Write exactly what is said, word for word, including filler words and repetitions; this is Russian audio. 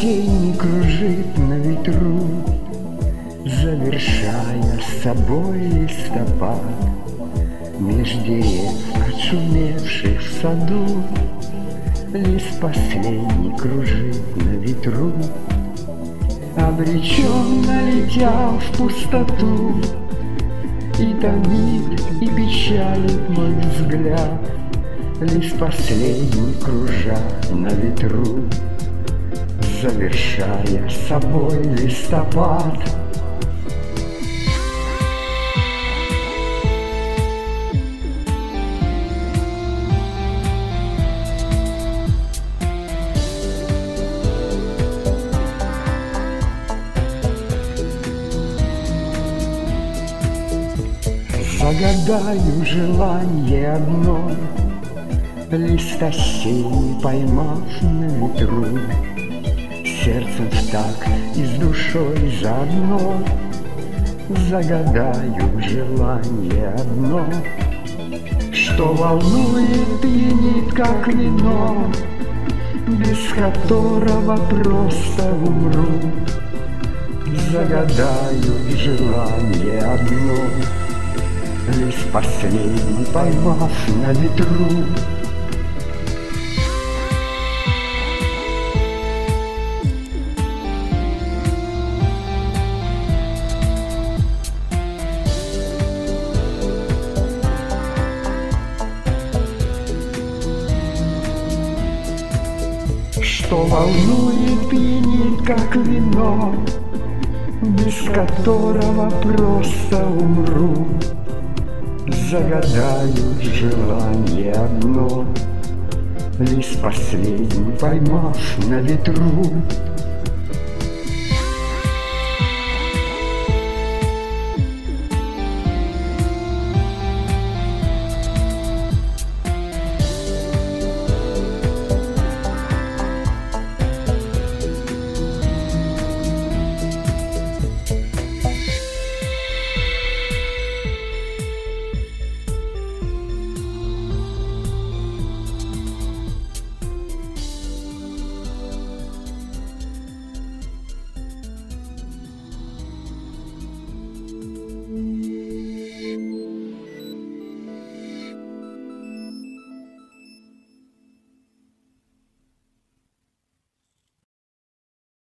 тень кружит на ветру, завершая собой листопад, меж дерев, отшумевших в саду, лист последний кружит на ветру. Обреченно летя в пустоту, и томит, и печалит мой взгляд, лист последний кружа на ветру, завершая собой листопад. Загадаю желание одно, лист осенний поймав на ветру, сердцем в такт и с душой заодно. Загадаю желание одно, что волнует и пьянит, как вино, без которого просто умру. Загадаю желание одно, лист последний поймав на ветру. Что волнует, пьянит, как вино, без которого просто умру. Загадаю желание одно, лист последний поймав на ветру.